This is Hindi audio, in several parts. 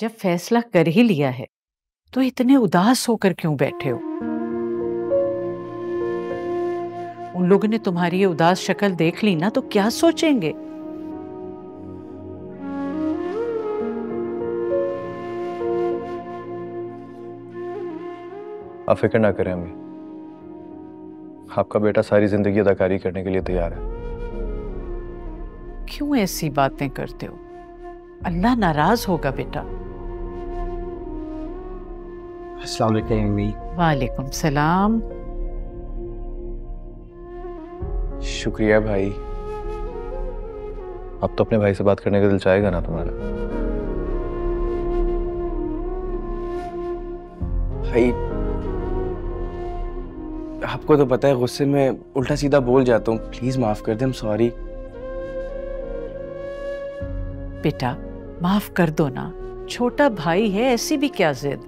जब फैसला कर ही लिया है तो इतने उदास होकर क्यों बैठे हो? उन लोगों ने तुम्हारी ये उदास शक्ल देख ली ना तो क्या सोचेंगे? आप फिक्र ना करें अम्मी, आपका बेटा सारी जिंदगी अदाकारी करने के लिए तैयार है। क्यों ऐसी बातें करते हो? अल्लाह नाराज होगा बेटा। अस्सलाम वालेकुम अम्मी। वालेकुम सलाम। शुक्रिया भाई। अब तो अपने भाई से बात करने का दिल चाहेगा ना तुम्हारा? भाई आपको तो पता है गुस्से में उल्टा सीधा बोल जाता हूँ, प्लीज माफ कर दे। I'm sorry। बेटा माफ कर दो ना, छोटा भाई है, ऐसी भी क्या जिद।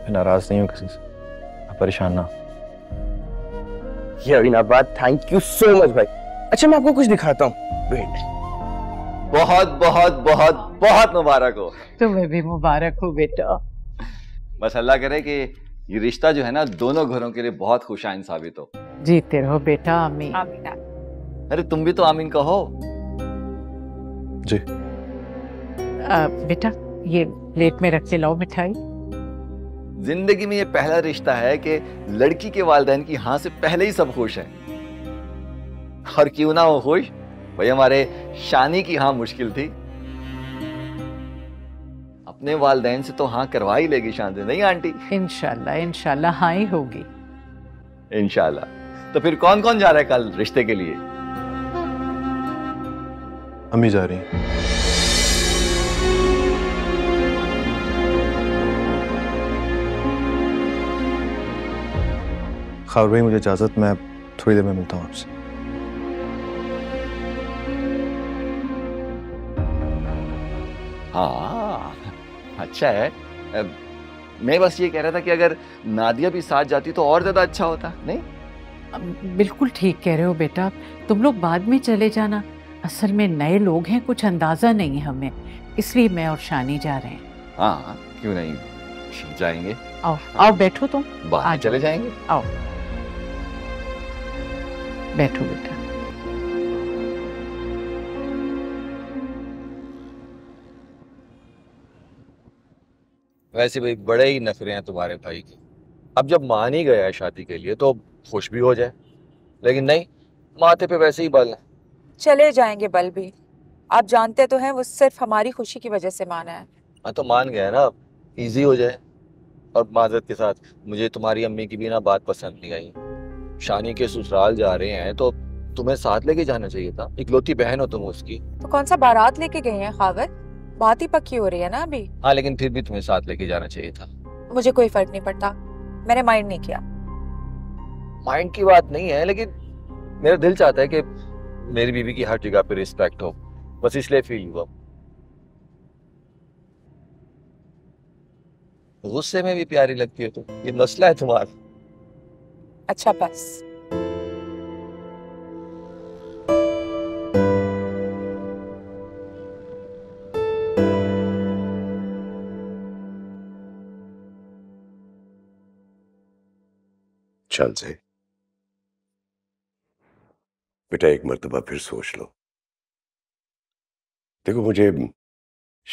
मैं नाराज नहीं हूँ किसी से, आप परेशान ना। अविनाबाद थैंक यू सो मच भाई। अच्छा मैं आपको कुछ दिखाता हूँ। बहुत बहुत बहुत बहुत मुबारक हो। तुम्हें भी मुबारक हो बेटा। बस अल्लाह करे कि ये रिश्ता जो है ना दोनों घरों के लिए बहुत खुशाइन साबित हो। जीते रहो बेटा। आमीन। अरे तुम भी तो आमीन कहो। जी। बेटा ये प्लेट में रख के लाओ मिठाई। जिंदगी में ये पहला रिश्ता है कि लड़की के वालिदैन की हाँ से पहले ही सब खुश हैं। और क्यों ना हो खुश भाई, हमारे शानी की हाँ मुश्किल थी, अपने वालिदैन से तो हाँ करवा ही लेगी शान से, नहीं आंटी? इंशाल्लाह इंशाल्लाह हाँ ही होगी इंशाल्लाह। तो फिर कौन कौन जा रहा है कल रिश्ते के लिए? अम्मी जा रही हैं। खैर भाई मुझे इजाजत, मैं थोड़ी देर में मिलता हूँ आपसे। हाँ अच्छा है। मैं बस ये कह रहा था कि अगर नादिया भी साथ जाती तो और ज्यादा अच्छा होता, नहीं? बिल्कुल ठीक कह रहे हो बेटा, तुम लोग बाद में चले जाना। असल में नए लोग हैं, कुछ अंदाजा नहीं है हमें, इसलिए मैं और शानी जा रहे हैं। हाँ क्यों नहीं, जाएंगे। आओ आओ बैठो, तुम बाहर चले जाएंगे। आओ बैठो बेटा। वैसे भाई बड़े ही नखरे हैं तुम्हारे भाई के। अब जब मान ही गया है शादी के लिए तो खुश भी हो जाए, लेकिन नहीं, माथे पे वैसे ही बल है। चले जाएंगे बल भी, आप जानते तो हैं वो सिर्फ हमारी खुशी की वजह से माना है। हाँ तो मान गया ना, इजी हो जाए। और माजरत के साथ मुझे तुम्हारी अम्मी की भी ना बात पसंद नहीं आई। शानी के ससुराल जा रहे हैं तो तुम्हें साथ लेके जाना चाहिए था, इकलौती बहन हो तुम उसकी। तो कौन सा बारात लेके गए हैं खावर, बात ही पक्की हो रही है ना अभी। हाँ लेकिन फिर भी तुम्हें साथ लेके जाना चाहिए था। मुझे कोई फर्क नहीं पड़ता, मैंने माइंड नहीं किया। माइंड की बात नहीं है, लेकिन मेरा दिल चाहता है कि मेरी बीवी की हर जगह पे रिस्पेक्ट हो, बस इसलिए फील हुआ। गुस्से में भी प्यारी लगती हो तुम, ये मसला है तुम्हारा। अच्छा बस चल से बेटा एक मर्तबा फिर सोच लो। देखो मुझे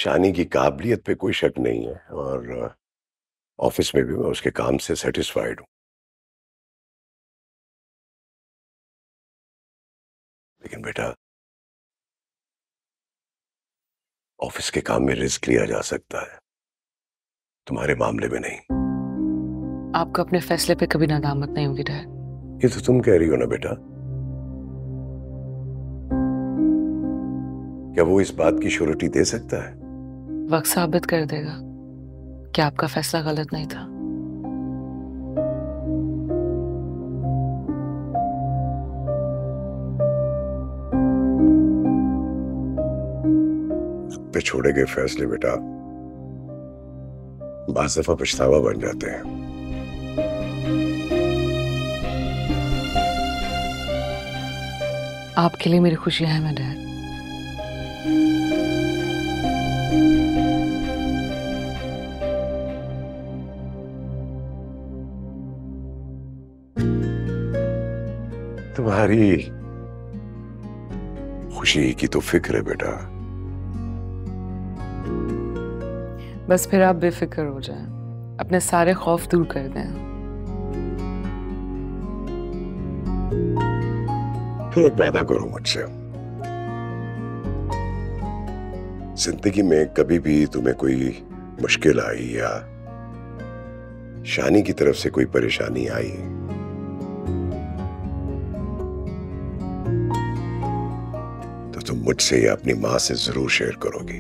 शानी की काबिलियत पे कोई शक नहीं है और ऑफिस में भी मैं उसके काम से सेटिस्फाइड हूं, लेकिन बेटा ऑफिस के काम में रिस्क लिया जा सकता है, तुम्हारे मामले में नहीं। आपको अपने फैसले पे कभी नदामत नहीं होगी डैड। ये तो तुम कह रही हो ना बेटा। क्या वो इस बात की श्योरिटी दे सकता है? वक्त साबित कर देगा कि आपका फैसला गलत नहीं था। खुद पे छोड़े गए फैसले बेटा बाज़ दफा पछतावा बन जाते हैं। आपके लिए मेरी खुशी है मैं डैड। तुम्हारी खुशी की तो फिक्र है बेटा। बस फिर आप बेफिक्र हो जाएं, अपने सारे खौफ दूर कर दें। फिर वादा करो मुझसे, जिंदगी में कभी भी तुम्हें कोई मुश्किल आई या शानी की तरफ से कोई परेशानी आई, तो तुम मुझसे या अपनी मां से जरूर शेयर करोगी।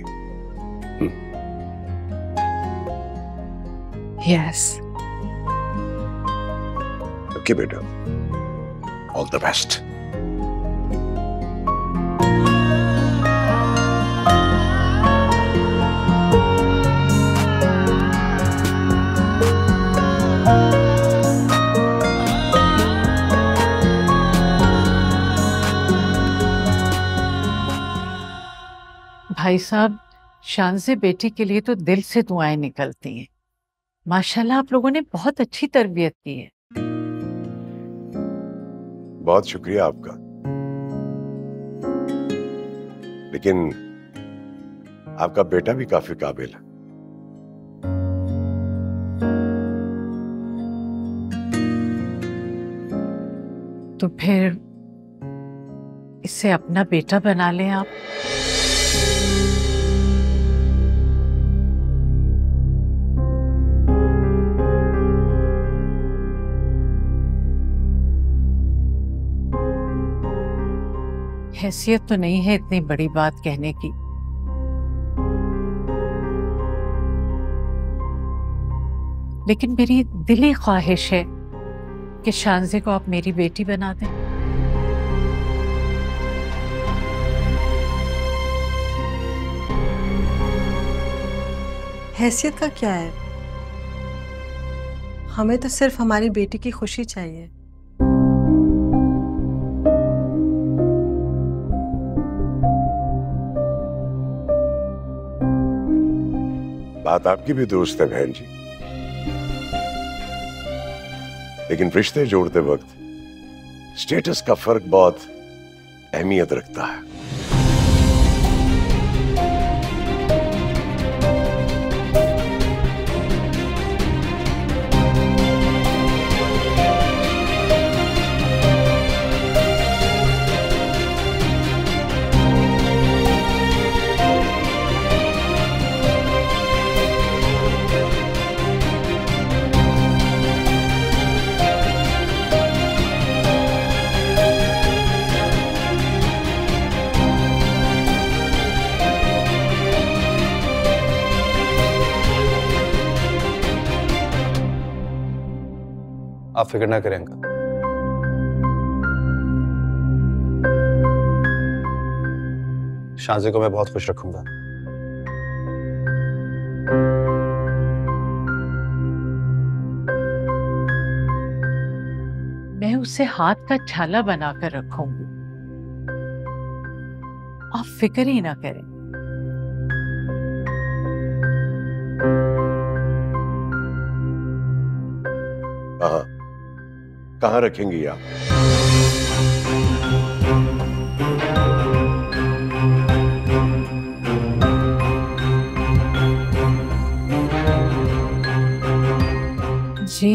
यस ओके बेटा, ऑल द बेस्ट। भाई साहब, शानज़े बेटी के लिए तो दिल से दुआएं निकलती हैं। माशाल्लाह आप लोगों ने बहुत अच्छी तरबियत की है। बहुत शुक्रिया आपका। लेकिन आपका बेटा भी काफी काबिल है। तो फिर इसे अपना बेटा बना लें आप। हैसियत तो नहीं है इतनी बड़ी बात कहने की, लेकिन मेरी दिली ख्वाहिश है कि शानज़े को आप मेरी बेटी बना दें। हैसियत का क्या है, हमें तो सिर्फ हमारी बेटी की खुशी चाहिए। बात आपकी भी दुरुस्त है बहन जी, लेकिन रिश्ते जोड़ते वक्त स्टेटस का फर्क बहुत अहमियत रखता है। आप फिक्र ना करें अंकल, शानज़े को मैं बहुत खुश रखूंगा। मैं उसे हाथ का छाला बनाकर रखूंगी, आप फिक्र ही ना करें। कहाँ रखेंगी आप? जी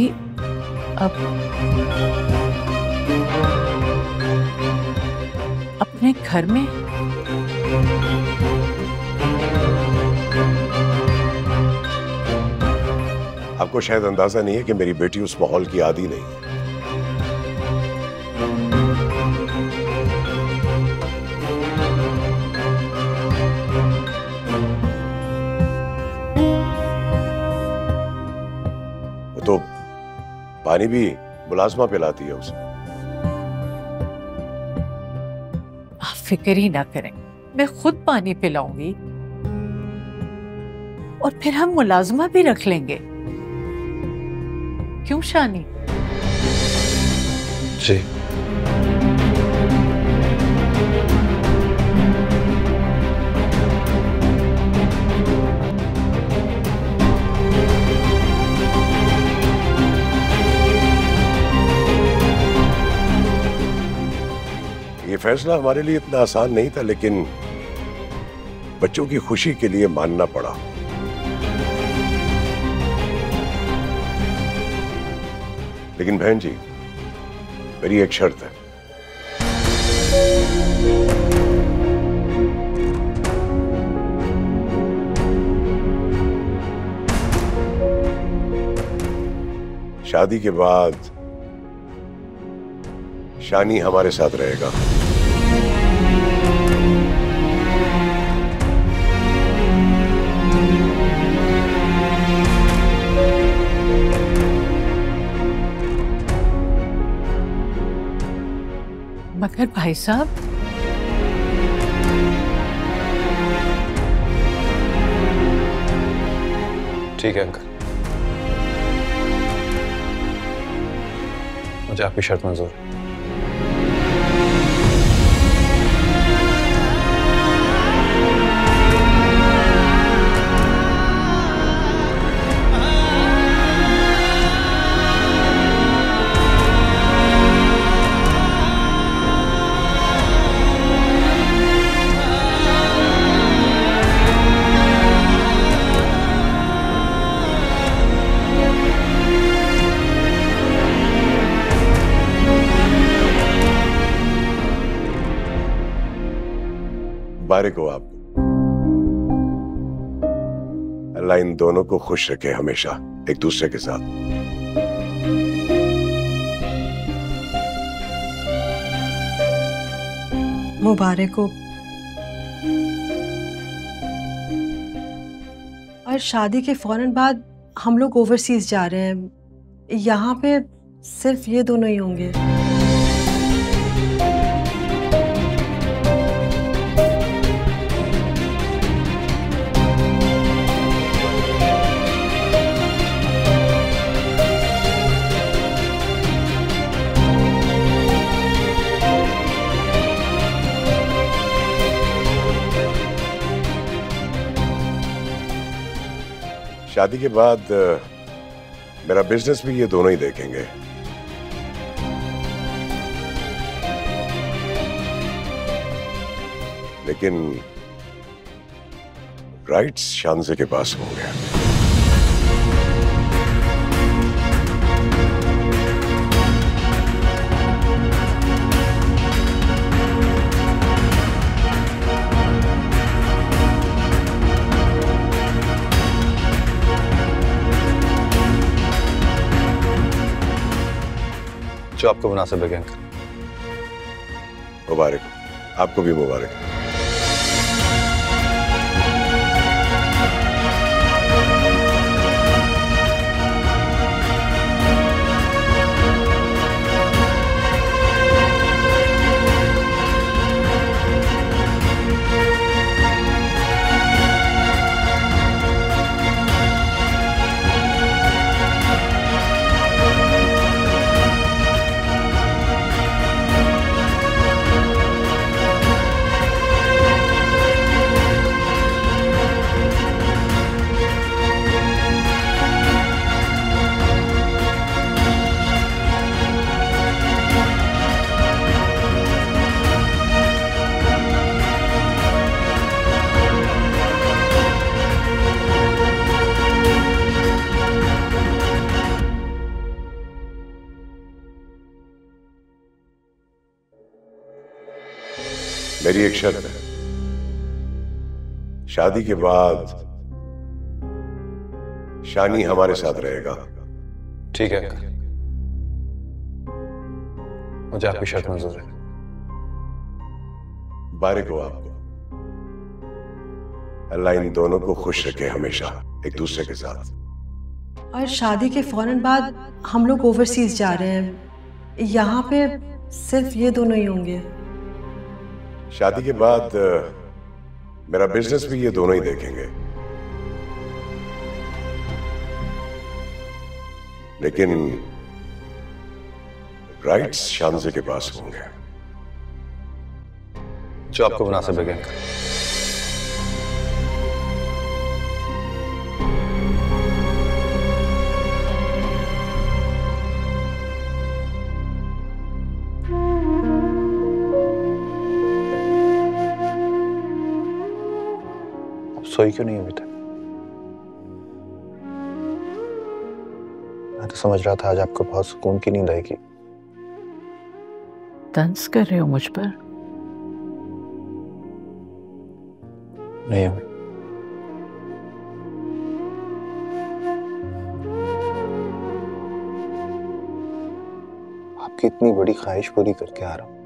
अपने घर में। आपको शायद अंदाजा नहीं है कि मेरी बेटी उस माहौल की आदी नहीं है। पानी भी मुलाजमा पिलाती है उसे। आप फिक्र ही ना करें, मैं खुद पानी पिलाऊंगी और फिर हम मुलाजमा भी रख लेंगे। क्यों शानी? जी फैसला हमारे लिए इतना आसान नहीं था, लेकिन बच्चों की खुशी के लिए मानना पड़ा। लेकिन बहन जी, मेरी एक शर्त है। शादी के बाद शानी हमारे साथ रहेगा। मगर भाई साहब, ठीक है अंकल, मुझे आपकी शर्त मंजूर है। मुबारक हो आपको। अल्लाह इन दोनों को खुश रखे हमेशा एक दूसरे के साथ। मुबारक हो। और शादी के फौरन बाद हम लोग ओवरसीज जा रहे हैं। यहाँ पे सिर्फ ये दोनों ही होंगे। शादी के बाद मेरा बिजनेस भी ये दोनों ही देखेंगे। लेकिन राइट्स शानज़े के पास होंगे। जो आपको मुनासिब लगे अंकल। मुबारक, आपको भी मुबारक। मेरी एक शर्त है। शादी के बाद शानी हमारे साथ रहेगा। ठीक है अंकल, मुझे आपकी शर्त मंजूर है। मुबारक हो आपको। अल्लाह इन दोनों को खुश रखे हमेशा एक दूसरे के साथ। और शादी के फौरन बाद हम लोग ओवरसीज जा रहे हैं। यहाँ पे सिर्फ ये दोनों ही होंगे। शादी के बाद मेरा बिजनेस भी ये दोनों ही देखेंगे। लेकिन राइट्स शानज़े के पास होंगे। जो आपको मुनासिब लगे। आप सोई क्यों नहीं अभी तक? मैं तो समझ रहा था आज आपको बहुत सुकून की नींद आएगी। तंज कर रहे हो मुझ पर? नहीं अभी। आपकी इतनी बड़ी ख्वाहिश पूरी करके आ रहा हूं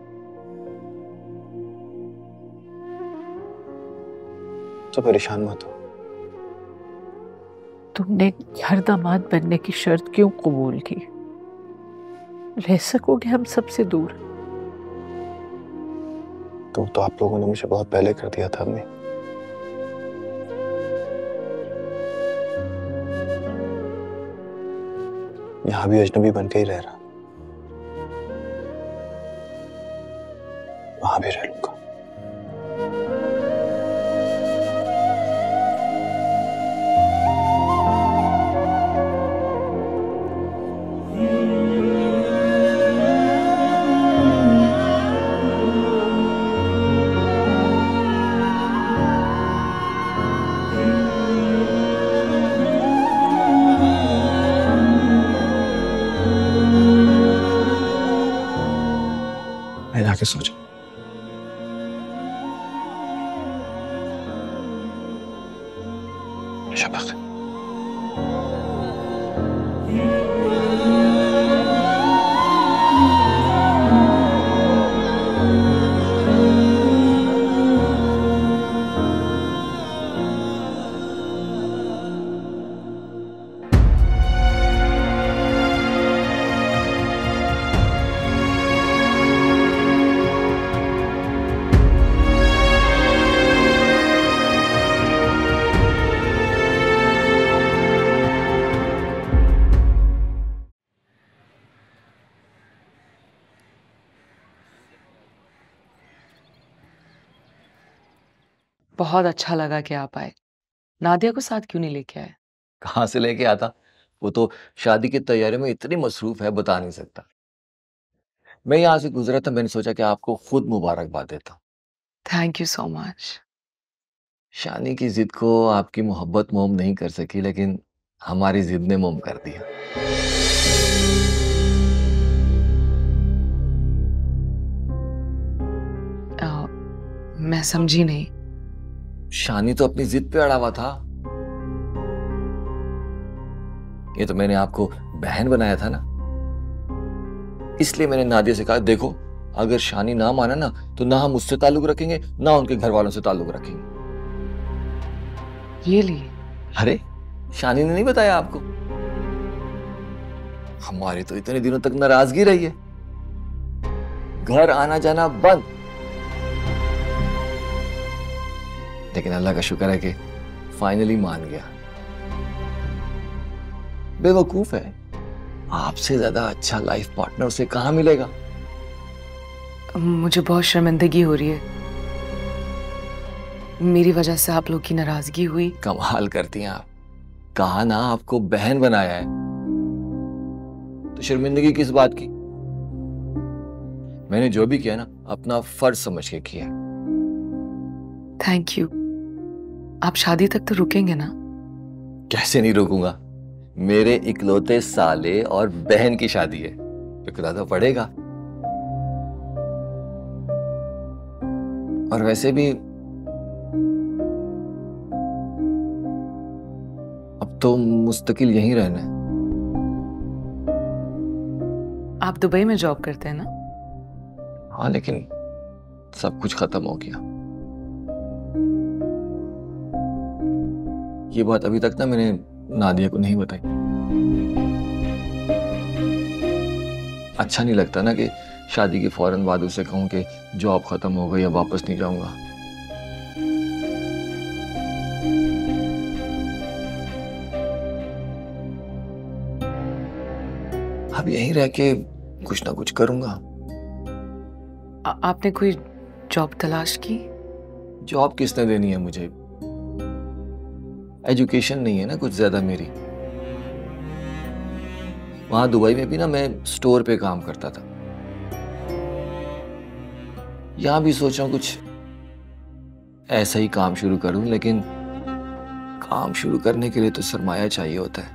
तो परेशान मत हो। तुमने हर दामाद बनने की शर्त क्यों कबूल की? रह सकोगे हम सबसे दूर? तो आप लोगों ने मुझे बहुत पहले कर दिया था। अम्मी यहां भी अजनबी बनके ही रह रहा, वहां भी रह लूंगा। सोच शबाक। बहुत अच्छा लगा कि आप आए। नादिया को साथ क्यों नहीं लेके आए? कहाँ से लेके आता, वो तो शादी की तैयारी में इतनी मसरूफ है बता नहीं सकता। मैं यहाँ से गुजरा था, मैंने सोचा कि आपको खुद मुबारकबाद देता। Thank you so much. शानी की जिद को आपकी मोहब्बत मोम नहीं कर सकी, लेकिन हमारी जिद ने मोम कर दिया। मैं समझी नहीं। शानी तो अपनी जिद पे अड़ा हुआ था। ये तो मैंने आपको बहन बनाया था ना, इसलिए मैंने नादिया से कहा देखो अगर शानी ना माना ना तो ना हम उससे ताल्लुक रखेंगे ना उनके घर वालों से ताल्लुक रखेंगे। ये लिए? अरे शानी ने नहीं बताया आपको? हमारी तो इतने दिनों तक नाराजगी रही है, घर आना जाना बंद। लेकिन अल्लाह का शुक्र है कि फाइनली मान गया। बेवकूफ है, आपसे ज्यादा अच्छा लाइफ पार्टनर उसे कहां मिलेगा। मुझे बहुत शर्मिंदगी हो रही है, मेरी वजह से आप लोग की नाराजगी हुई। कमाल करती हैं आप, कहा ना आपको बहन बनाया है तो शर्मिंदगी किस बात की। मैंने जो भी किया ना अपना फर्ज समझ के किया। Thank you. आप शादी तक तो रुकेंगे ना? कैसे नहीं रुकूंगा, मेरे इकलौते साले और बहन की शादी है, रुकना तो पड़ेगा। और वैसे भी अब तो मुस्तकिल यहीं रहना है। आप दुबई में जॉब करते हैं ना? हाँ, लेकिन सब कुछ खत्म हो गया। ये बात अभी तक ना मैंने नादिया को नहीं बताई। अच्छा नहीं लगता ना कि शादी के फौरन बाद उसे कहूं कि जॉब खत्म हो गई, अब वापस नहीं जाऊंगा। अब यहीं रह के कुछ ना कुछ करूंगा। आपने कोई जॉब तलाश की? जॉब किसने देनी है मुझे, एजुकेशन नहीं है ना कुछ ज्यादा मेरी। वहां दुबई में भी ना मैं स्टोर पे काम करता था। यहां भी सोचा कुछ ऐसा ही काम शुरू करूं, लेकिन काम शुरू करने के लिए तो सरमाया चाहिए होता है।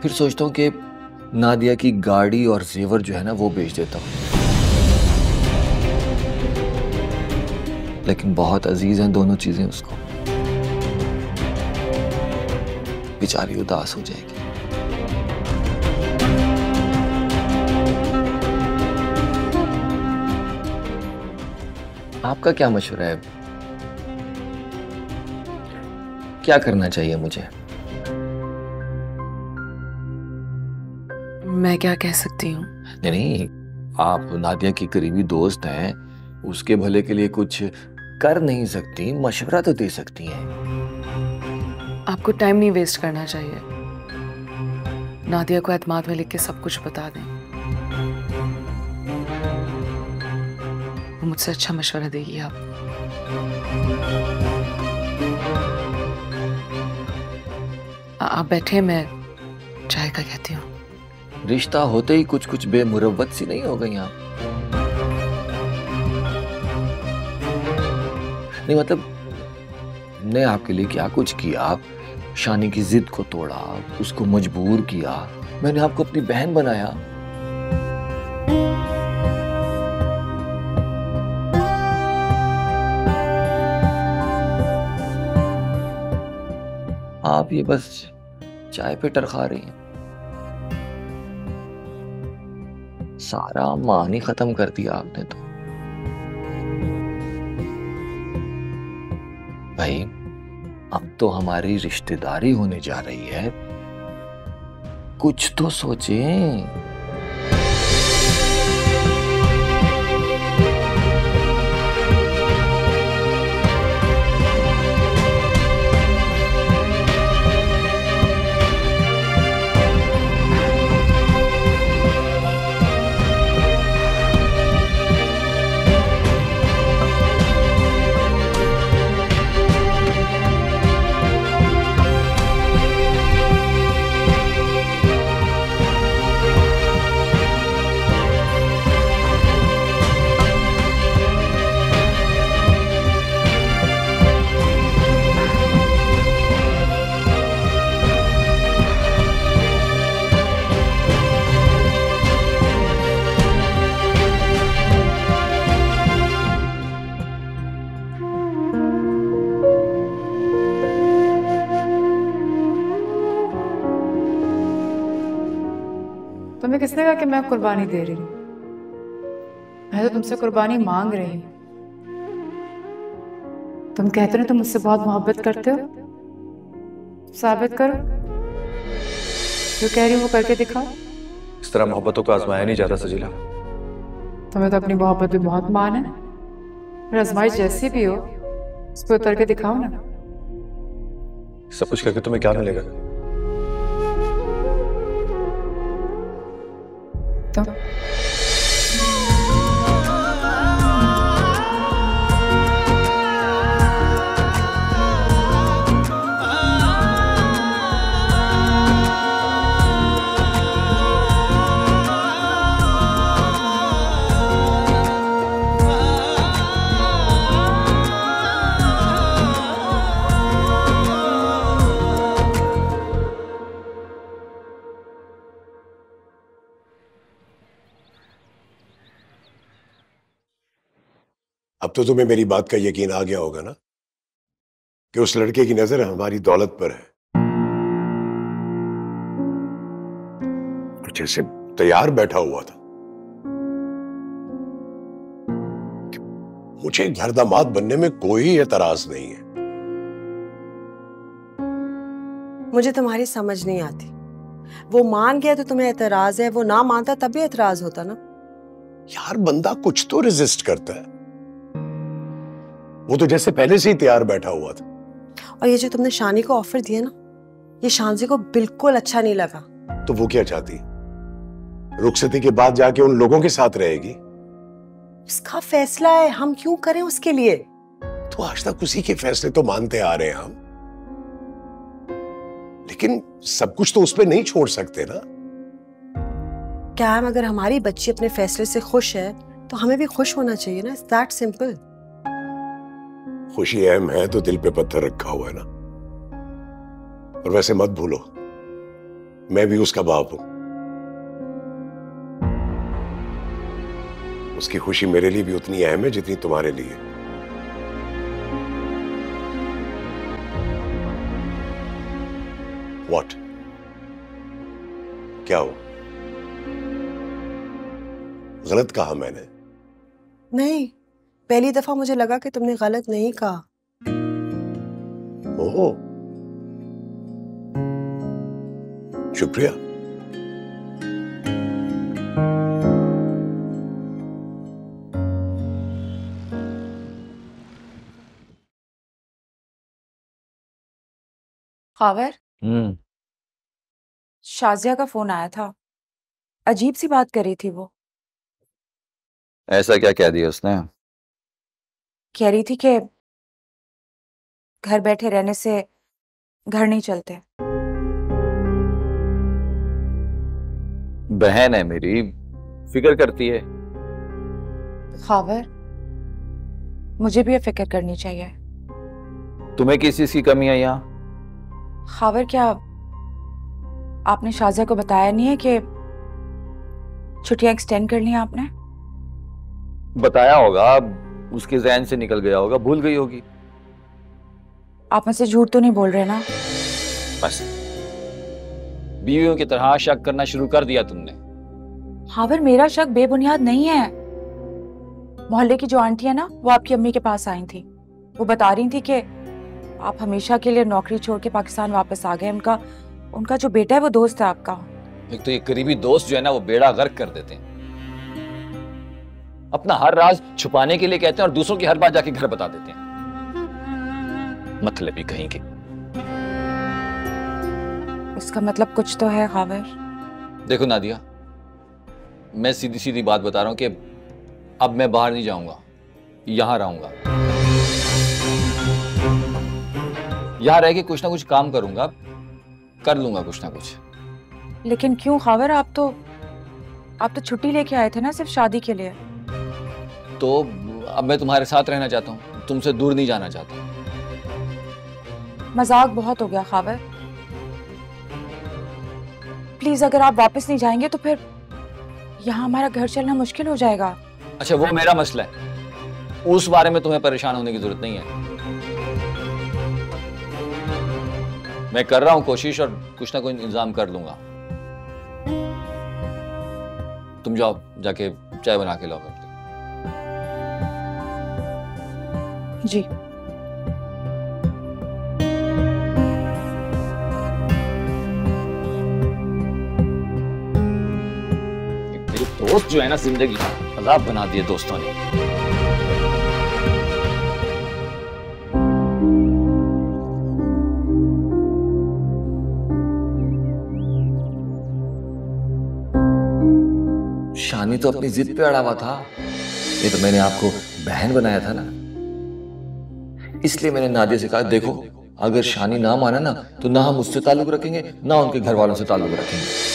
फिर सोचता हूँ कि नादिया की गाड़ी और जेवर जो है ना वो बेच देता हूँ, लेकिन बहुत अजीज हैं दोनों चीजें उसको, बेचारी उदास हो जाएगी। आपका क्या मशवरा है, क्या करना चाहिए मुझे? मैं क्या कह सकती हूँ? नहीं, आप नादिया की करीबी दोस्त हैं, उसके भले के लिए कुछ कर नहीं सकती, मशवरा तो दे सकती हैं। आपको टाइम नहीं वेस्ट करना चाहिए, नादिया को एतमाद में लिख के सब कुछ बता दें, मुझसे अच्छा मशवरा देगी आप। आप बैठे, मैं चाय का कहती हूँ। रिश्ता होते ही कुछ कुछ बेमुरव्वत सी नहीं हो गई आप? नहीं मतलब ने आपके लिए क्या कुछ किया? आप शानी की जिद को तोड़ा, उसको मजबूर किया, मैंने आपको अपनी बहन बनाया। आप ये बस चाय पे टरखा रही हैं। सारा मानी खत्म कर दिया आपने तो। भाई अब तो हमारी रिश्तेदारी होने जा रही है, कुछ तो सोचें। किसने कहा कि मैं कुर्बानी दे रही हूँ? मैं तो तुमसे कुर्बानी मांग रही हूँ। तुम कहते हो तुम मुझसे बहुत मोहब्बत करते हो, साबित करो। जो कह रही हूँ वो करके दिखाओ। इस तरह मोहब्बतों को आजमाया नहीं जाता सजीला। तुम्हें तो अपनी मोहब्बत पे बहुत मान है, आजमाइश जैसी भी हो उस पर उतर के दिखाओ ना। सब कुछ करके तुम्हें क्या मिलेगा? अब तो तुम्हें मेरी बात का यकीन आ गया होगा ना कि उस लड़के की नजर हमारी दौलत पर है। कुछ ऐसे तैयार बैठा हुआ था, मुझे घर दामाद बनने में कोई एतराज नहीं है। मुझे तुम्हारी समझ नहीं आती। वो मान गया तो तुम्हें एतराज है, वो ना मानता तब भी एतराज होता ना। यार बंदा कुछ तो रेजिस्ट करता है, वो तो जैसे पहले से ही तैयार बैठा हुआ था। और ये जो तुमने शानी को ऑफर दिया ना, ये शानजी को बिल्कुल अच्छा नहीं लगा। तो वो क्या चाहती? रुखसती के बाद जाके उन लोगों के साथ रहेगी? उसका फैसला है, हम क्यों करें उसके लिए? तो आज तक उसी के फैसले तो मानते आ रहे हैं हम, लेकिन सब कुछ तो उस पर नहीं छोड़ सकते ना। क्या हम अगर हमारी बच्ची अपने फैसले से खुश है तो हमें भी खुश होना चाहिए ना, इट्स दैट सिंपल। खुशी अहम है तो दिल पे पत्थर रखा हुआ है ना। और वैसे मत भूलो, मैं भी उसका बाप हूं। उसकी खुशी मेरे लिए भी उतनी अहम है जितनी तुम्हारे लिए। What? क्या हो? गलत कहा मैंने? नहीं, पहली दफा मुझे लगा कि तुमने गलत नहीं कहा। ओह, शुक्रिया। खावर, शाजिया का फोन आया था, अजीब सी बात करी थी वो। ऐसा क्या कह दिया उसने? कह रही थी कि घर बैठे रहने से घर नहीं चलते। बहन है मेरी, फिक्र करती है। खावर, मुझे भी फिक्र करनी चाहिए। तुम्हें किस चीज की कमी है यहाँ? खावर, क्या आपने शाजिया को बताया नहीं है कि छुट्टियां एक्सटेंड कर ली हैं आपने? बताया होगा, उसके जहन से निकल गया होगा, भूल गई होगी। आप मुझसे झूठ तो नहीं बोल रहे ना? बस बीवियों की तरह शक करना शुरू कर दिया तुमने। हावर, मेरा शक बेबुनियाद नहीं है। मोहल्ले की जो आंटी है ना, वो आपकी अम्मी के पास आई थी। वो बता रही थी कि आप हमेशा के लिए नौकरी छोड़ के पाकिस्तान वापस आ गए। उनका जो बेटा है वो दोस्त है आपका। एक तो ये करीबी दोस्त जो है ना, वो बेड़ा गर्क कर देते हैं। अपना हर राज छुपाने के लिए कहते हैं और दूसरों की हर बात जाके घर बता देते हैं। मतलब ही कहीं के। इसका मतलब कुछ तो है खावर। देखो नादिया, मैं सीधी सीधी बात बता रहा हूं कि अब मैं बाहर नहीं जाऊंगा, यहां रहूंगा। यहां रह के कुछ ना कुछ काम करूंगा, कर लूंगा कुछ ना कुछ। लेकिन क्यों खावर? आप तो छुट्टी लेके आए थे ना सिर्फ शादी के लिए। तो अब मैं तुम्हारे साथ रहना चाहता हूँ, तुमसे दूर नहीं जाना चाहता। मजाक बहुत हो गया खावर। प्लीज, अगर आप वापस नहीं जाएंगे तो फिर यहाँ हमारा घर चलना मुश्किल हो जाएगा। अच्छा, वो मेरा मसला है, उस बारे में तुम्हें परेशान होने की जरूरत नहीं है। मैं कर रहा हूँ कोशिश और कुछ ना कुछ इंतजाम कर लूंगा। तुम जाओ, जाके चाय बना के लाओ। जी। मेरे दोस्त जो है ना, जिंदगी अजाब बना दिए दोस्तों ने। शानी तो अपनी जिद पे अड़ा हुआ था। ये तो मैंने आपको बहन बनाया था ना, इसलिए मैंने नादिया से कहा, देखो अगर शानी ना माना ना तो ना हम उससे ताल्लुक रखेंगे ना उनके घर वालों से ताल्लुक रखेंगे।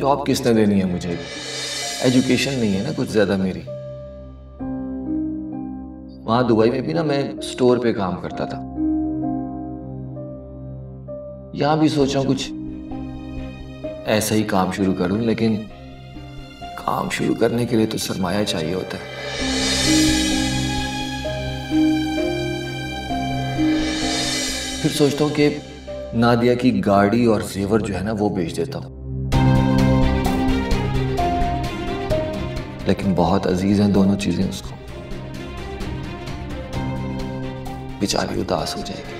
जॉब किसने देनी है मुझे? एजुकेशन नहीं है ना कुछ ज्यादा मेरी। वहां दुबई में भी ना मैं स्टोर पे काम करता था। यहां भी सोचा कुछ ऐसा ही काम शुरू करूं, लेकिन काम शुरू करने के लिए तो सरमाया चाहिए होता है। फिर सोचता हूं कि नादिया की गाड़ी और जेवर जो है ना, वो बेच देता हूं। लेकिन बहुत अजीज हैं दोनों चीजें उसको, बेचारी उदास हो जाएगी।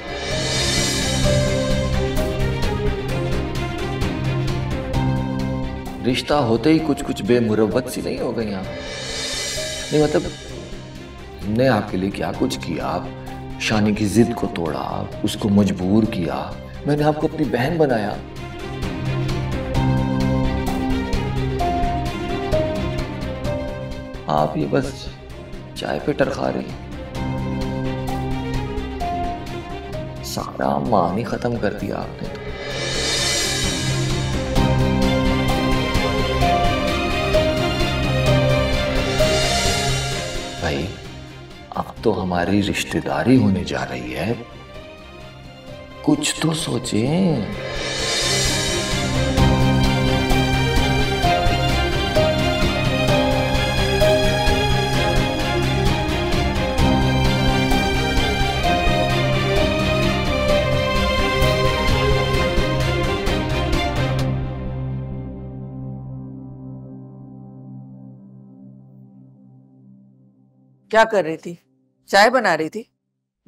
रिश्ता होते ही कुछ कुछ बेमुरवत सी नहीं हो गई यहाँ। नहीं मतलब, हमने आपके लिए क्या कुछ किया? आप शानी की जिद को तोड़ा, उसको मजबूर किया, मैंने आपको अपनी बहन बनाया। आप ये बस चाय पे टरखा रही हैं। सारा मान ही खत्म कर दिया आपने तो। तो हमारी रिश्तेदारी होने जा रही है, कुछ तो सोचें। क्या कर रही थी? चाय बना रही थी?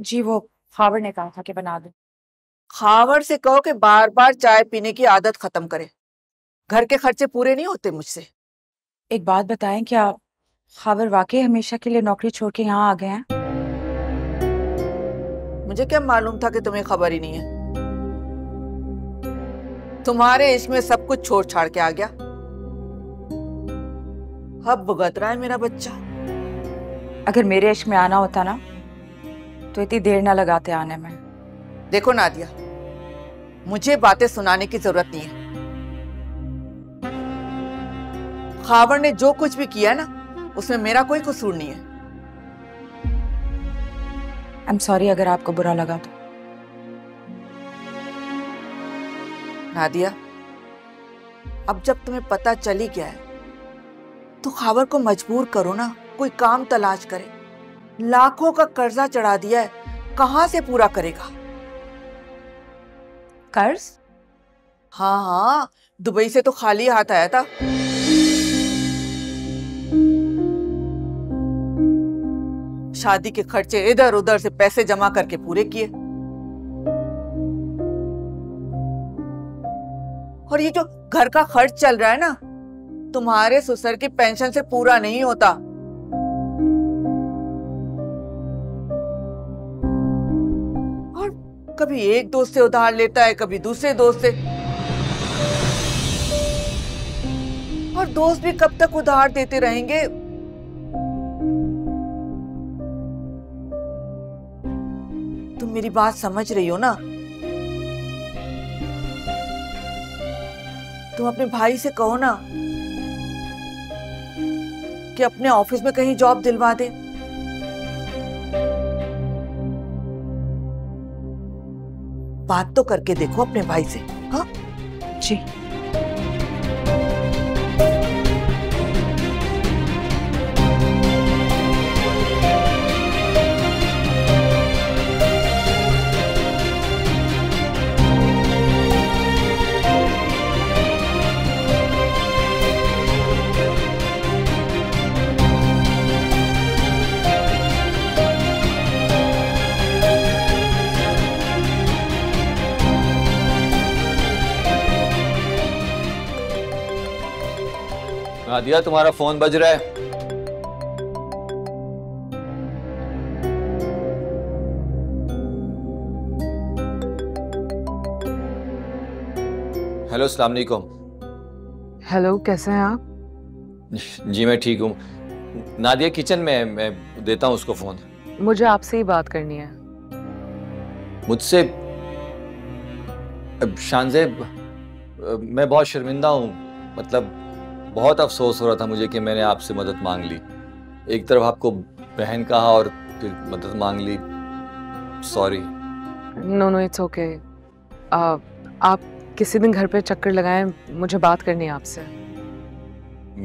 जी, वो खावर ने कहा था कि बना दो। खावर से कहो कि बार बार चाय पीने की आदत खत्म करे, घर के खर्चे पूरे नहीं होते मुझसे। एक बात बताएं, क्या खावर वाकई हमेशा के लिए नौकरी छोड़ के यहाँ आ गए हैं? मुझे क्या मालूम था कि तुम्हें खबर ही नहीं है। तुम्हारे इसमें सब कुछ छोड़ छाड़ के आ गया। अब भुगत रहा है मेरा बच्चा। अगर मेरे इश्क में आना होता ना तो इतनी देर ना लगाते आने में। देखो नादिया, मुझे बातें सुनाने की जरूरत नहीं है। खावर ने जो कुछ भी किया ना, उसमें मेरा कोई कसूर नहीं है। आई एम सॉरी अगर आपको बुरा लगा तो। नादिया, अब जब तुम्हें पता चली गया है तो खावर को मजबूर करो ना, कोई काम तलाश करे। लाखों का कर्जा चढ़ा दिया है, कहां से पूरा करेगा कर्ज? हाँ, दुबई से तो खाली हाथ आया था। शादी के खर्चे इधर उधर से पैसे जमा करके पूरे किए। और ये जो घर का खर्च चल रहा है ना, तुम्हारे ससुर की पेंशन से पूरा नहीं होता। कभी एक दोस्त से उधार लेता है, कभी दूसरे दोस्त से, और दोस्त भी कब तक उधार देते रहेंगे। तुम मेरी बात समझ रही हो ना? तुम अपने भाई से कहो ना कि अपने ऑफिस में कहीं जॉब दिलवा दे। बात तो करके देखो अपने भाई से। हाँ जी। नादिया, तुम्हारा फोन बज रहा है। हेलो, अस्सलाम वालेकुम। हेलो, कैसे हैं आप? जी मैं ठीक हूँ। नादिया किचन में है, मैं देता हूँ उसको फोन। मुझे आपसे ही बात करनी है। मुझसे? शानजेब, मैं बहुत शर्मिंदा हूँ। मतलब बहुत अफसोस हो रहा था मुझे कि मैंने आपसे मदद मांग ली। एक तरफ आपको बहन कहा और फिर मदद मांग ली। सॉरी। No, it's okay. आप किसी दिन घर पे चक्कर लगाएं, मुझे बात करनी है आपसे।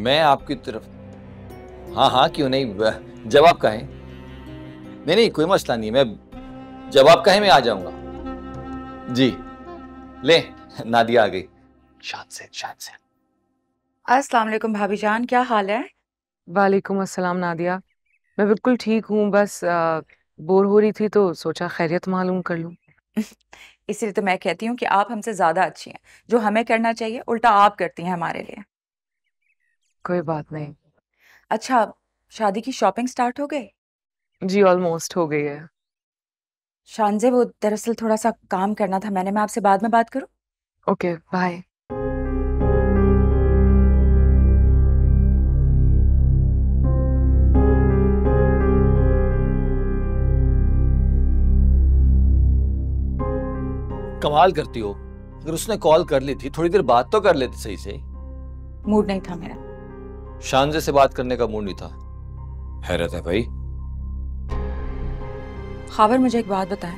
मैं आपकी तरफ? हाँ, क्यों नहीं, जब आप कहें। नहीं, कोई मसला नहीं। मैं जब आप कहें मैं आ जाऊंगा। जी ले, नादिया आ गई। शाद से। अस्सलाम वालेकुम भाभी जान, क्या हाल है? वालेकुम अस्सलाम नादिया, मैं बिल्कुल ठीक हूँ। बस बोर हो रही थी तो सोचा खैरियत मालूम कर लूँ। इसलिए तो मैं कहती हूँ कि आप हमसे ज़्यादा अच्छी हैं। जो हमें करना चाहिए उल्टा आप करती हैं हमारे लिए। कोई बात नहीं। अच्छा, शादी की शॉपिंग स्टार्ट हो गई? जी, ऑलमोस्ट हो गई है। शानजे, वो दरअसल थोड़ा सा काम करना था मैंने। मैं आपसे बाद में बात करूँ? Okay, bye. कमाल करती हो। अगर उसने कॉल कर ली थी, थोड़ी देर बात तो कर लेते सही से। मूड नहीं था मेरा। शानजे से बात करने का मूड नहीं था? हैरत है भाई। खाबर, मुझे एक बात बताएं,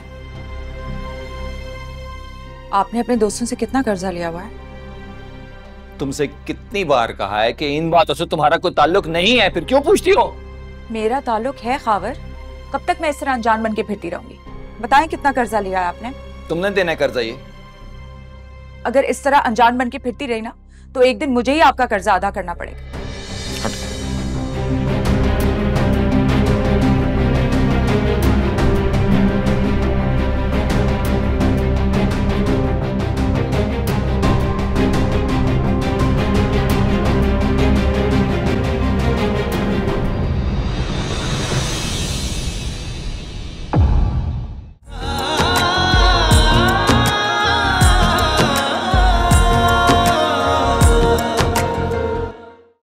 आपने अपने दोस्तों से कितना कर्जा लिया हुआ है? तुमसे कितनी बार कहा है कि इन बातों से तुम्हारा कोई ताल्लुक नहीं है, फिर क्यों पूछती हो? मेरा ताल्लुक है खावर, कब तक मैं इस तरह अनजान बन के फिरती रहूंगी? बताएं कितना कर्जा लिया है आपने? तुमने देना है कर्जा ये? अगर इस तरह अनजान बन के फिरती रही ना तो एक दिन मुझे ही आपका कर्जा अदा करना पड़ेगा।